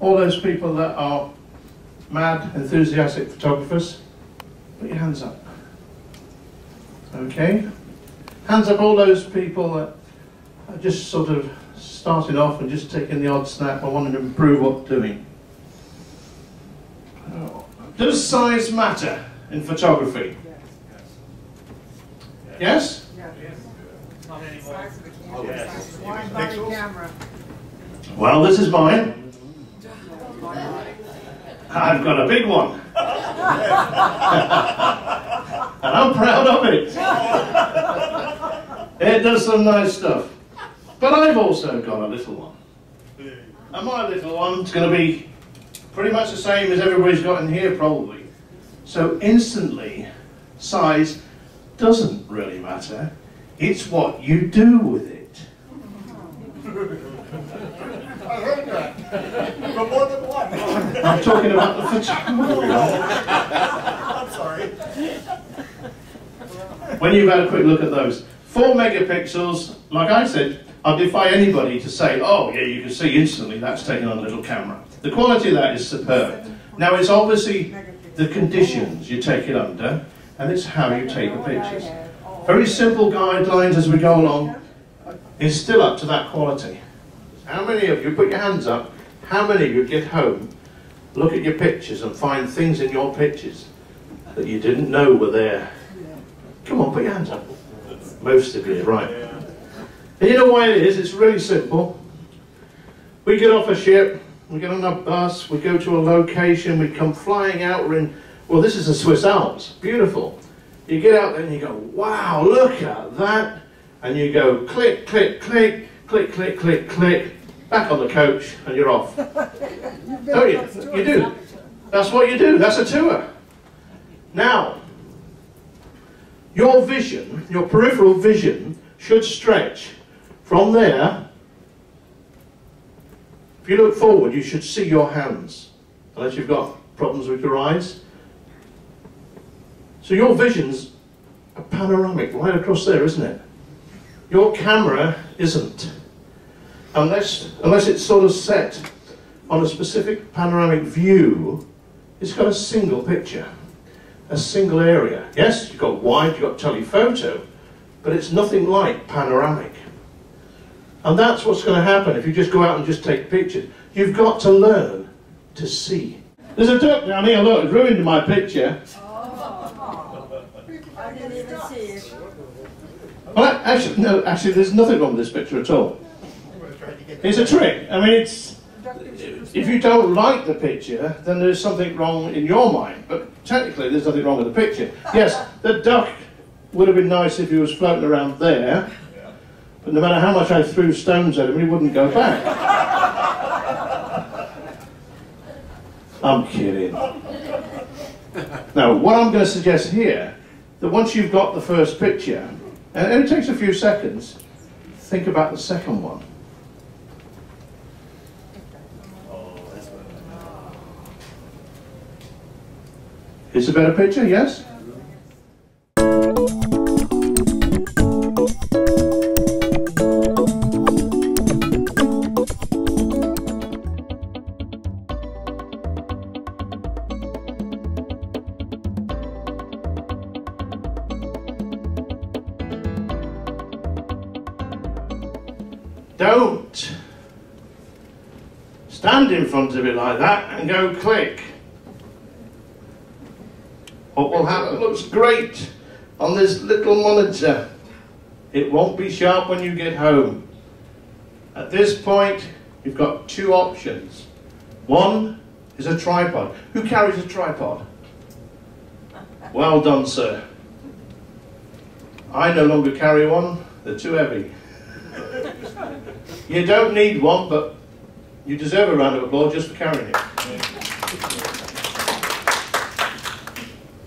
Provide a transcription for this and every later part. All those people that are mad, enthusiastic photographers, put your hands up. Okay? Hands up all those people that are just sort of starting off and just taking the odd snap and wanting to improve what they're doing. Does size matter in photography? Yes? Yes? Yes. Not anymore. Size of the camera. Oh, yes. One body camera. Well, this is mine. I've got a big one. And I'm proud of it. It does some nice stuff. But I've also got a little one. And my little one's going to be pretty much the same as everybody's got in here probably. So instantly, size doesn't really matter. It's what you do with it. I heard that. But more than one. I'm talking about the photography. I'm sorry. When you've had a quick look at those. 4 megapixels, like I said, I defy anybody to say, oh yeah, you can see instantly that's taken on a little camera. The quality of that is superb. Now it's obviously the conditions you take it under, and it's how you take the pictures. Very simple guidelines as we go along. It's still up to that quality. How many of you, put your hands up, how many of you get home, look at your pictures and find things in your pictures that you didn't know were there? Come on, put your hands up. Most of you, right. And you know why it is, it's really simple. We get off a ship, we get on a bus, we go to a location, we come flying out, we're in, well this is the Swiss Alps, beautiful. You get out there and you go, wow, look at that. And you go click, click, click, click, click, click, click. Back on the coach and you're off. Don't you? You do. That's what you do. That's a tour. Now, your vision, your peripheral vision, should stretch from there. If you look forward, you should see your hands, unless you've got problems with your eyes. So your vision's a panoramic right across there, isn't it? Your camera isn't. Unless it's sort of set on a specific panoramic view, it's got a single picture, a single area. Yes, you've got wide, you've got telephoto, but it's nothing like panoramic. And that's what's going to happen if you just go out and just take pictures. You've got to learn to see. There's a duck down here, look, it ruined my picture. Oh. I didn't even see it. Well, actually, no, actually there's nothing wrong with this picture at all. It's a trick. I mean, it's, if you don't like the picture, then there's something wrong in your mind. But technically, there's nothing wrong with the picture. Yes, the duck would have been nice if he was floating around there, but no matter how much I threw stones at him, he wouldn't go back. I'm kidding. Now, what I'm going to suggest here, that once you've got the first picture, and it only takes a few seconds, think about the second one. It's a better picture, yes? Don't stand in front of it like that and go click. What will happen? It looks great on this little monitor. It won't be sharp when you get home. At this point, you've got two options. One is a tripod. Who carries a tripod? Well done, sir. I no longer carry one, they're too heavy. You don't need one, but you deserve a round of applause just for carrying it.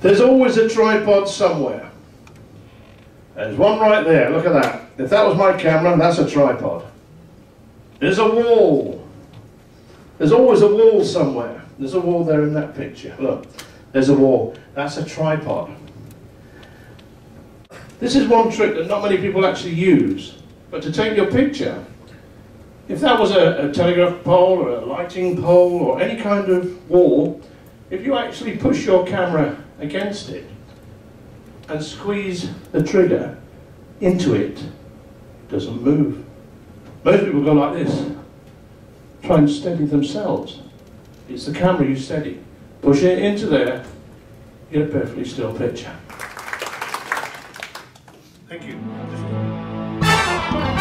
There's always a tripod somewhere. There's one right there, look at that. If that was my camera, that's a tripod. There's a wall. There's always a wall somewhere. There's a wall there in that picture. Look, there's a wall. That's a tripod. This is one trick that not many people actually use, but to take your picture, if that was a telegraph pole or a lighting pole or any kind of wall, if you actually push your camera against it and squeeze the trigger into it, it doesn't move. Most people go like this, try and steady themselves. It's the camera you steady. Push it into there, get a perfectly still picture. Thank you.